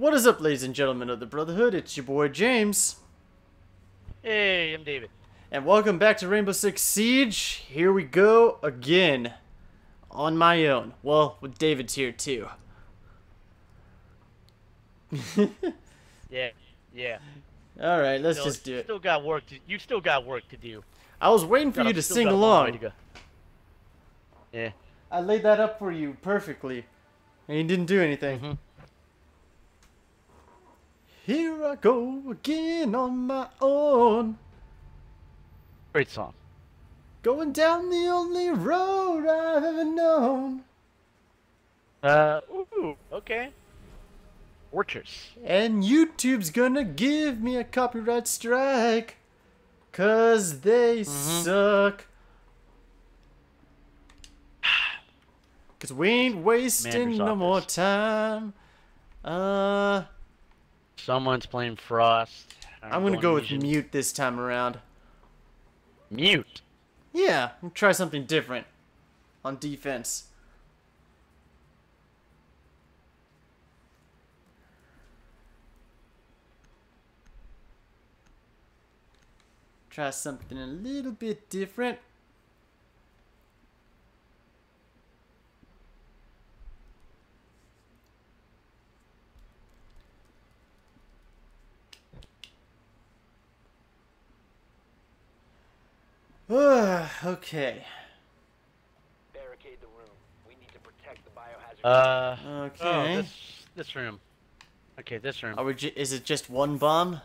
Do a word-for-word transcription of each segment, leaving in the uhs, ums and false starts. What is up, ladies and gentlemen of the Brotherhood? It's your boy James. Hey, I'm David. And welcome back to Rainbow Six Siege. Here we go again. On my own. Well, with David's here too. yeah, yeah. Alright, let's still, just do it. Still got work to, you still got work to do. I was waiting for God, you to sing along. To yeah. I laid that up for you perfectly. And you didn't do anything. Mm-hmm. Here I go again on my own. Great song. Going down the only road I've ever known. Uh, ooh, okay. Orchards. And YouTube's gonna give me a copyright strike. Cause they mm-hmm. suck. Cause we ain't wasting no more time. Uh... Someone's playing Frost. I'm, I'm going to go with Mute. Mute this time around. Mute? Yeah, try something different on defense. Try something a little bit different. Okay. Barricade the room. We need to protect the biohazard. Uh. Okay. Oh, this, this room. Okay, this room. Are we? Ju is it just one bomb?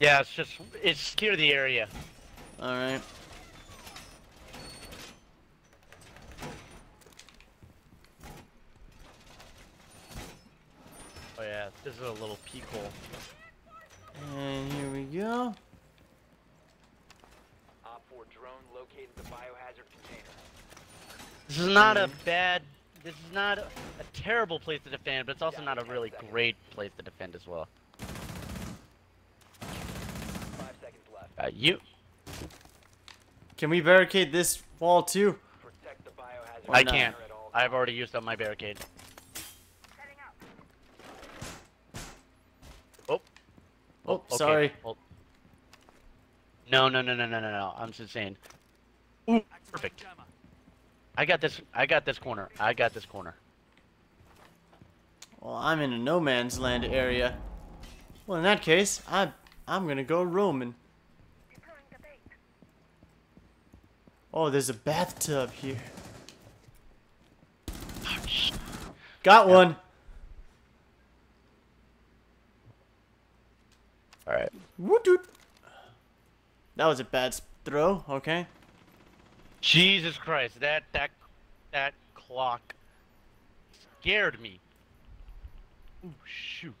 Yeah, it's just it's secure the area. All right. Oh yeah, this is a little peek hole. And here we go. The biohazard container. This is not a bad, this is not a, a terrible place to defend, but it's also not a really great place to defend as well. Five seconds left. Uh, you. Can we barricade this wall too? Protect the biohazard. I can't. I've already used up my barricade. Oh. Oh, okay. Sorry. Oh. No, no, no, no, no, no, no. I'm just saying. Ooh, perfect. I got this. I got this corner. I got this corner. Well, I'm in a no man's land area. Well, in that case, I I'm gonna go Roman. Oh, there's a bathtub here. Got one. Yep. All right. Woot woot. That was a bad throw. Okay. Jesus Christ, that that that clock scared me. Ooh, shoot.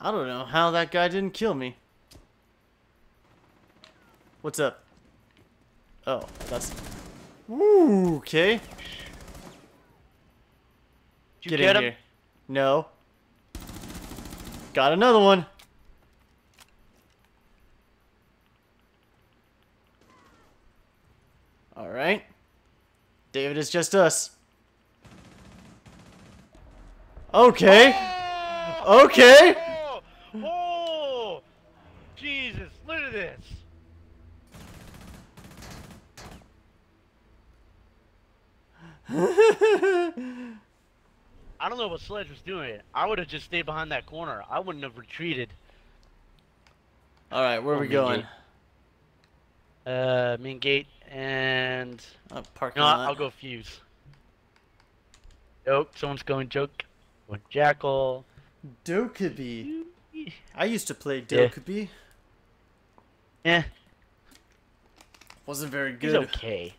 I don't know how that guy didn't kill me. What's up? Oh, that's Ooh, okay. Did you get, get in him? Here. No. Got another one. All right. David, it's just us. Okay. Oh! Okay. Oh! Oh! Jesus, look at this. I don't know what Sledge was doing. I would have just stayed behind that corner. I wouldn't have retreated. All right, where are oh, we going? Gate. Uh, main gate. And oh, parking no, lot. I'll go Fuse. Joke, someone's going Joke. Or Jackal. Dokkaebi. I used to play Dokkaebi. Yeah. Eh. Wasn't very good. He's okay.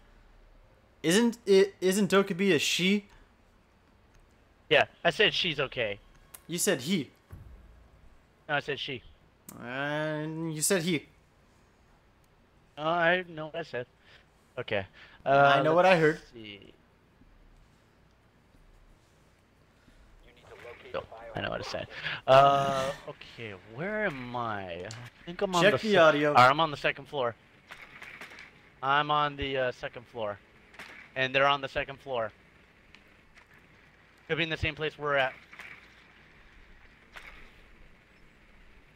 Isn't it? Isn't Dokkaebi a she? Yeah, I said she's okay. You said he. No, I said she. And you said he. Oh, I know what I said. Okay. Uh, I know what I heard. See. Oh, I know what I said. Uh, okay, where am I? I think I'm on Check the, the audio. Right, I'm on the second floor. I'm on the uh, second floor. And they're on the second floor. Could be in the same place we're at.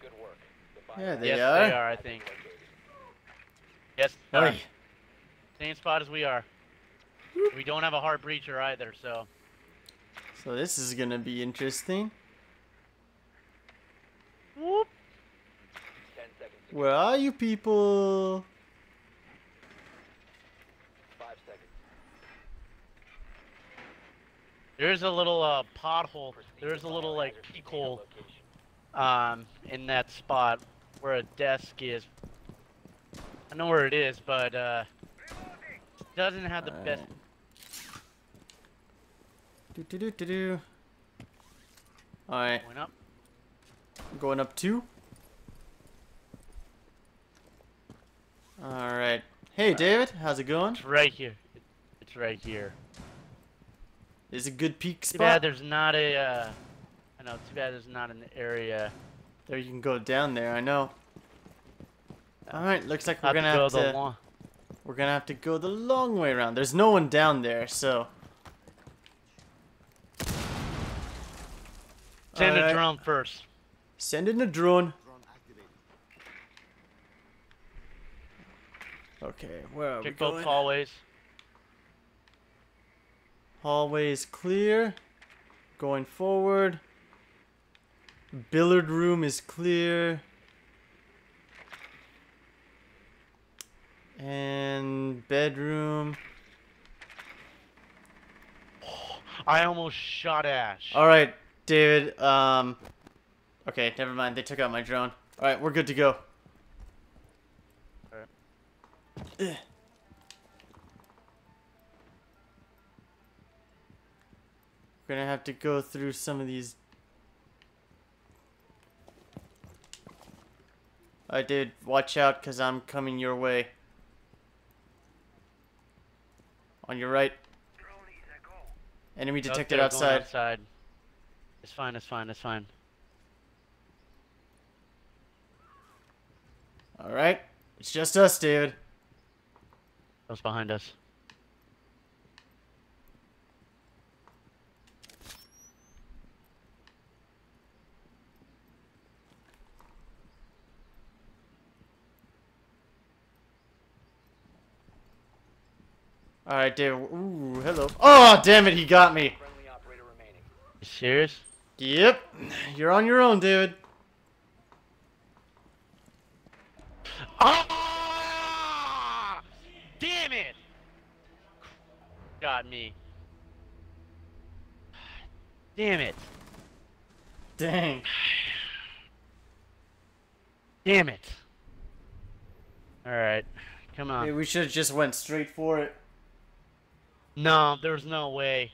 Good work. The yeah, they yes, are. Yes, they are, I think. Yes, they are. Same spot as we are. Whoop. We don't have a hard breacher either, so. So this is going to be interesting. Whoop. Where are you people? Five seconds. There's a little uh, pothole. There's a little like peephole um, in that spot where a desk is. I know where it is, but uh, it doesn't have the All best. Right. Do do do do do. All right. Going up. Going up two. All right. Hey, David. How's it going? It's right here. It's right here. Is it a good peek spot? Too bad there's not a. Uh, I know. Too bad there's not an area. There you can go down there. I know. All right. Looks like we're gonna have to. We're gonna have to go the long way around. There's no one down there, so. Send a drone first. Send in a drone. Okay, where are we going? Both hallways. Hallways clear. Going forward. Billiard room is clear. And bedroom. Oh, I almost shot Ash. All right, David. Um. Okay, never mind. They took out my drone. All right, we're good to go. Ugh. We're gonna have to go through some of these. I did watch out because I'm coming your way. On your right. Enemy detected outside. outside. It's fine, it's fine, it's fine. Alright. It's just us, David. That was behind us. All right, David. Ooh, hello. Oh, damn it! He got me. Friendly operator remaining. You serious? Yep. You're on your own, David. Ah! Damn it! Got me. Damn it. Dang. Damn it. Alright. Come on. Hey, we should have just went straight for it. No, there's no way.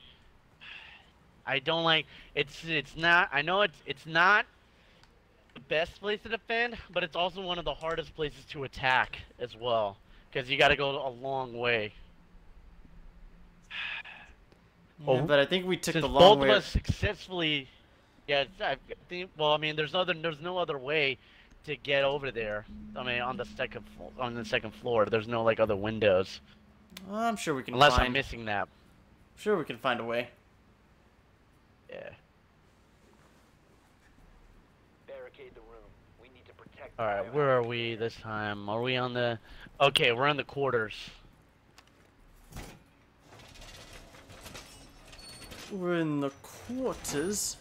I don't like it's it's not I know it's it's not the best place to defend, but it's also one of the hardest places to attack as well. Because you got to go a long way. Yeah, oh, but I think we took since the long both way. Both of us successfully. Yeah, I think. Well, I mean, there's other. There's no other way to get over there. I mean, on the second on the second floor, there's no like other windows. Well, I'm sure we can. Unless find, I'm missing that. I'm sure, we can find a way. Yeah. Barricade the room. We need to protect. All right, where are we this time? Are we on the? Okay, we're in the quarters. We're in the quarters.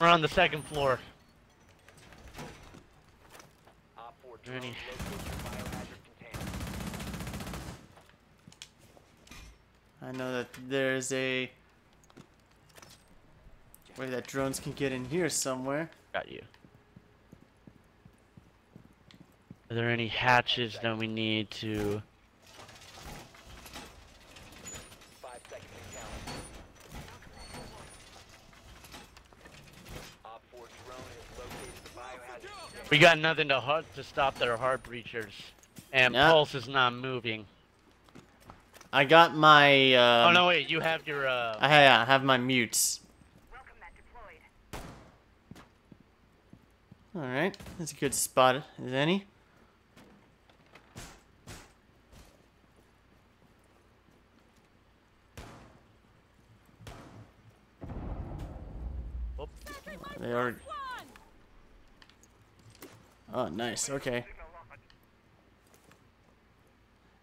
We're on the second floor. Ready. I know that there's a way that drones can get in here somewhere. Got you. Are there any hatches that we need to? Five seconds to count. We got nothing to hard, to stop their heart breachers, and no. Pulse is not moving. I got my. Um, oh no! Wait, you have your. Uh... I have my mutes. All right, that's a good spot. Is any? They are. Oh, nice. Okay.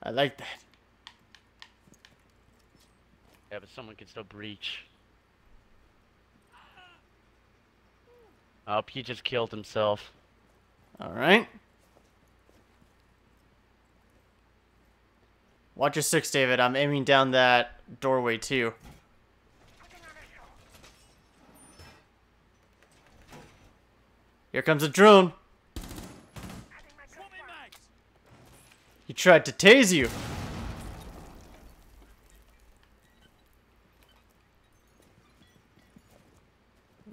I like that. Yeah, but someone can still breach. Oh, he just killed himself. Alright. Watch your six, David. I'm aiming down that doorway, too. Here comes a drone. He tried to tase you.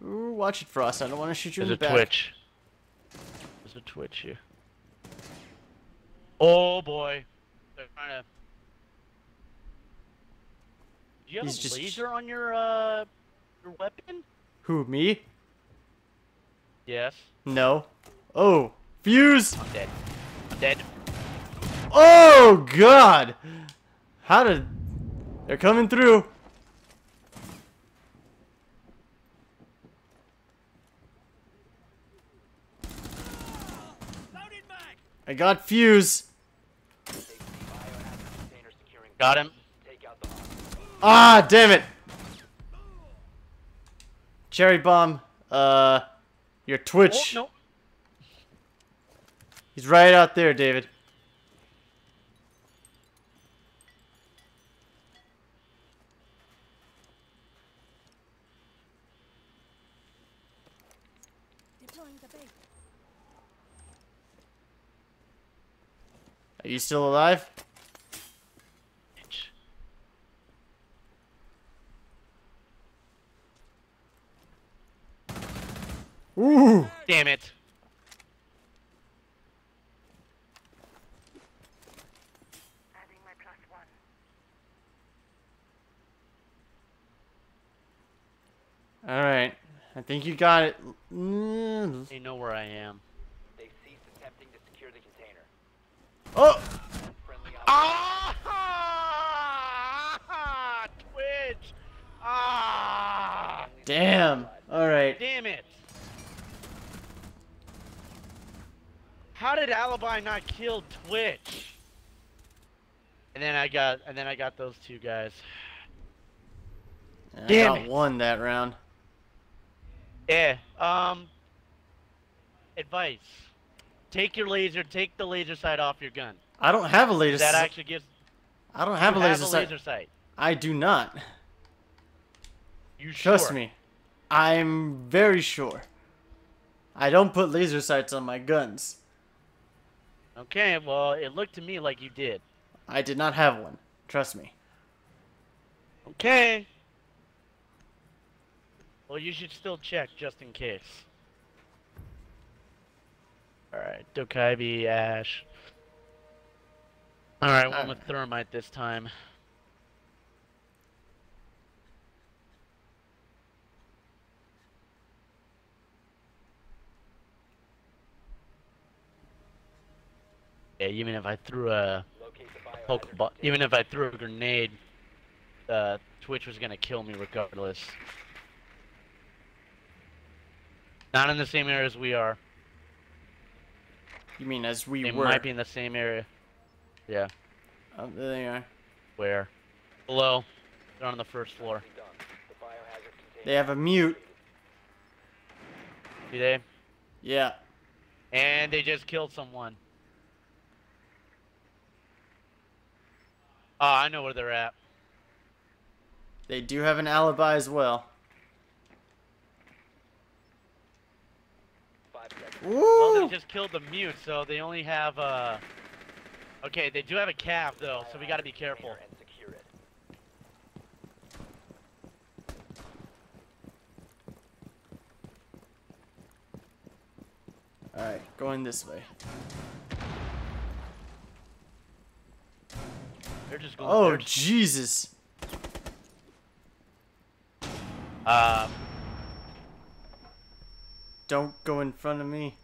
Ooh, watch it, Frost. I don't want to shoot you in the back. There's a twitch. There's a twitch here. Oh, boy. They're trying to... Do you have He's a laser just... on your, uh, your weapon? Who, me? Yes. No. Oh, Fuse! I'm dead. I'm dead. Oh, God! How did... They're coming through. I got Fuse. Got him. Ah, damn it. Cherry bomb. Uh, your Twitch. Oh, no. He's right out there, David. Are you still alive? Ooh! Damn it! Adding my plus one. All right, I think you got it. Mm. They know where I am. Oh! Ah! Twitch! Ah! Damn! Alright. Damn it! How did Alibi not kill Twitch? And then I got and then I got those two guys. I got one that round. Yeah. Um advice. Take your laser. Take the laser sight off your gun. I don't have a laser sight. That actually gives. I don't have a laser sight. laser sight. I do not. You sure? Trust me. I'm very sure. I don't put laser sights on my guns. Okay, well, it looked to me like you did. I did not have one. Trust me. Okay. Well, you should still check just in case. Alright, Dokkaebi, Ash. Alright, one with Thermite this time. Yeah, even if I threw a pokeball, even if I threw a grenade, uh, Twitch was gonna kill me regardless. Not in the same area as we are. You mean as we they were? They might be in the same area. Yeah. Oh, there they are. Where? Below. They're on the first floor. They have a mute. Do they? Yeah. And they just killed someone. Oh, I know where they're at. They do have an alibi as well. Ooh. Well, they just killed the mute, so they only have uh okay, they do have a calf though, so we gotta be careful. Alright, going this way. They're just going Oh there. Jesus. Um uh, Don't go in front of me.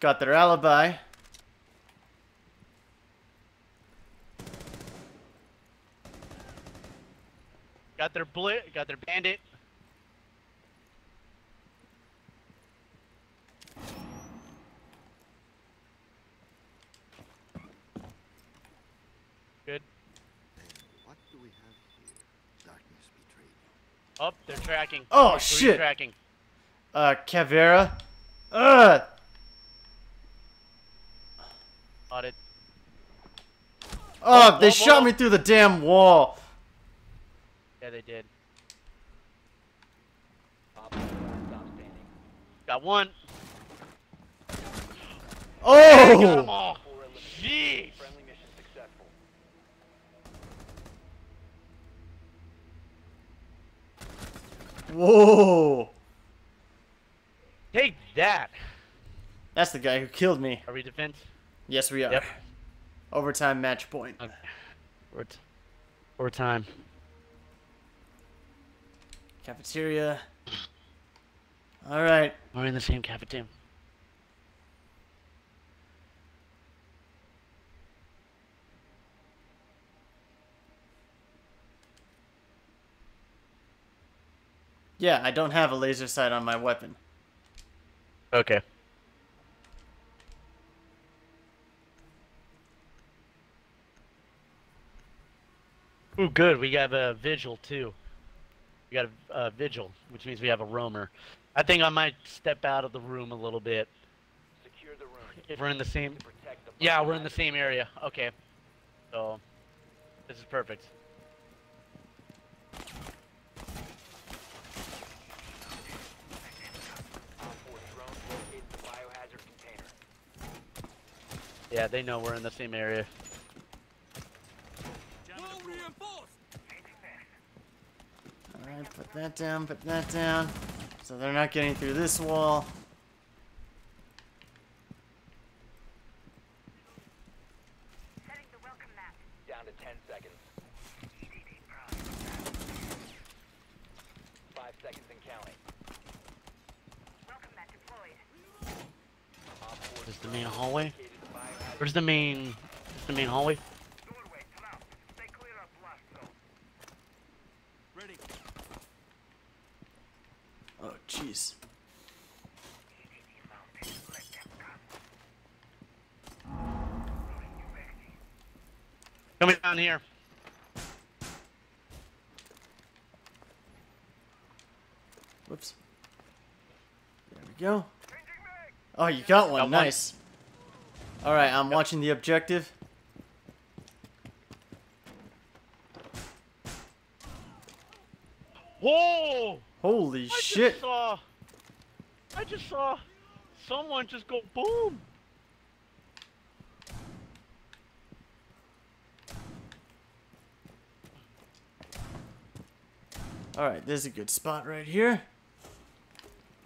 Got their alibi. got their blit, got their bandit. Good. What do we have here? Darkness betrayed. Oh, they're tracking. Oh, oh shit. They're tracking. Uh, Caveira. Ugh. Audit. Oh, oh, they whoa, shot whoa. me through the damn wall. Yeah, they did. Got one. Oh! Got them all. Jeez. Whoa! Take that. That's the guy who killed me. Are we defense? Yes, we are. Yep. Overtime match point. Okay. Overtime. Cafeteria. All right. We're in the same cafeteria. Yeah, I don't have a laser sight on my weapon. Okay. Ooh, good. We have a vigil, too. We got a uh, vigil, which means we have a roamer. I think I might step out of the room a little bit. Secure the room. If we're in the same... Yeah, we're in the same area. Okay. So, this is perfect. Yeah, they know we're in the same area. Alright, put that down, put that down. So they're not getting through this wall. Setting the welcome map. Down to ten seconds. Five seconds and counting. Welcome map deployed. Is the main hallway? Where's the main the main hallway? Oh, jeez. Coming down here. Whoops. There we go. Oh, you got one. Got nice. One. All right, I'm watching the objective. Whoa! Holy I shit! Just saw, I just saw someone just go boom. All right, there's a good spot right here.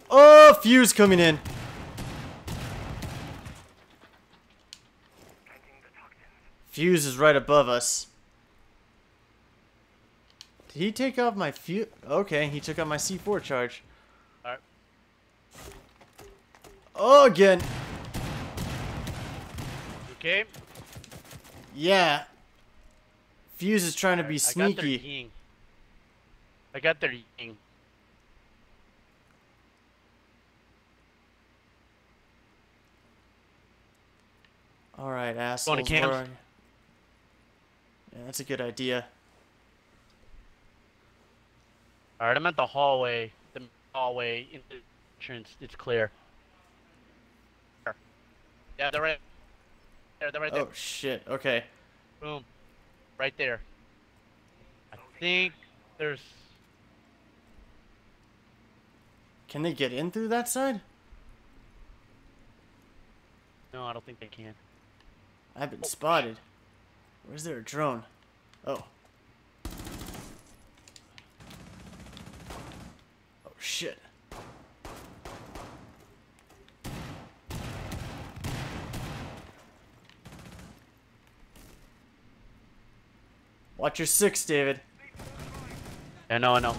Oh, Fuse coming in. Fuse is right above us. Did he take off my fuse? Okay, he took off my C four charge. Alright. Oh, again. Okay. Yeah. Fuse is trying to be sneaky. I got their Ying. I got their Ying. Alright, assholes. Yeah, that's a good idea. All right, I'm at the hallway. The hallway in the entrance. It's clear. Yeah, they're right there. They're right there. Oh shit! Okay. Boom, right there. I think there's. Can they get in through that side? No, I don't think they can. I've been oh. spotted. Where's there a drone? Oh. Oh shit. Watch your six, David. I know, I know.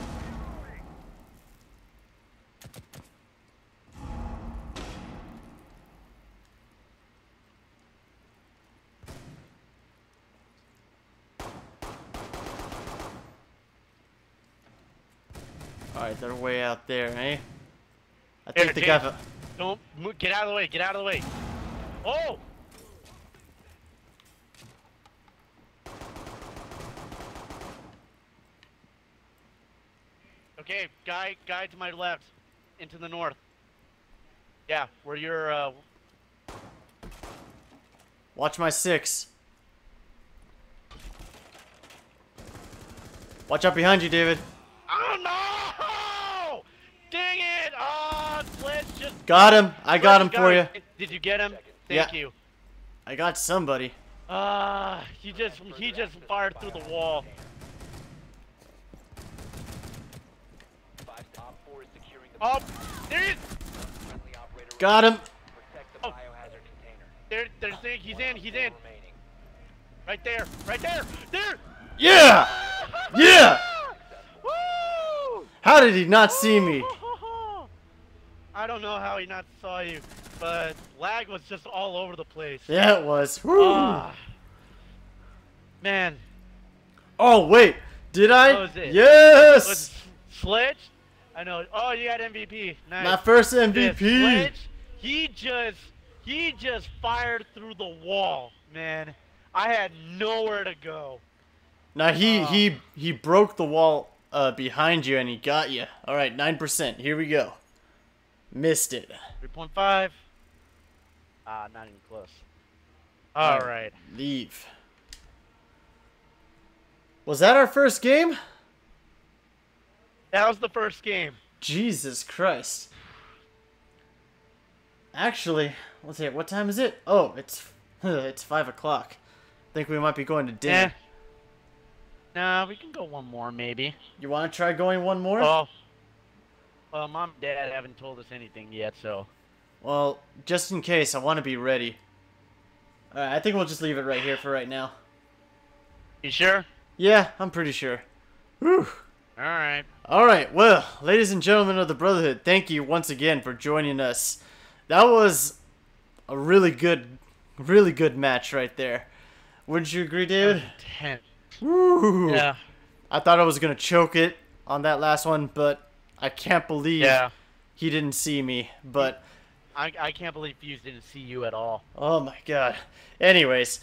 Alright, they're way out there, eh? I think they got a... Don't move, get out of the way, get out of the way. Oh! Okay, guy, guy to my left, into the north. Yeah, where you're, uh... Watch my six. Watch out behind you, David. Oh, no! Dang it! Oh, Sledge just... Got him. I got him for you. Did you get him? Thank you. I got somebody. Ah, uh, he just, he just fired through the wall. Oh, there he is! Got him! Oh. There, there's thing. He's in, he's in. Right there, right there, there! Yeah! Yeah! Woo! How did he not see me? I don't know how he not saw you, but lag was just all over the place. Yeah, it was. Woo! Uh, man. Oh, wait. Did I? That was it. Yes! Was Sledge? I know. Oh, you got M V P. Nice. My first M V P. Sledge, he just, he just fired through the wall, man. I had nowhere to go. Now he, um, he, he broke the wall uh, behind you and he got you. All right, nine percent. Here we go. Missed it. Three point five. Ah, uh, not even close. All, All right. Leave. Was that our first game? That was the first game. Jesus Christ. Actually, let's see. What time is it? Oh, it's it's five o'clock. I think we might be going to dinner. Nah, we can go one more maybe. You want to try going one more? Oh. Well, Mom and Dad haven't told us anything yet, so. Well, just in case, I want to be ready. All right, I think we'll just leave it right here for right now. You sure? Yeah, I'm pretty sure. Whew. All right. All right. Well, ladies and gentlemen of the Brotherhood, thank you once again for joining us. That was a really good, really good match right there. Wouldn't you agree, David? Ten. Woo! Yeah. I thought I was gonna choke it on that last one, but I can't believe yeah. he didn't see me. But I, I can't believe Fuse didn't see you at all. Oh my God. Anyways,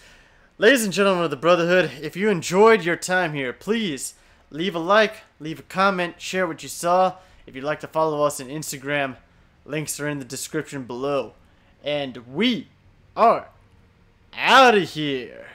ladies and gentlemen of the Brotherhood, if you enjoyed your time here, please. Leave a like, leave a comment, share what you saw. If you'd like to follow us on Instagram, links are in the description below. And we are out of here.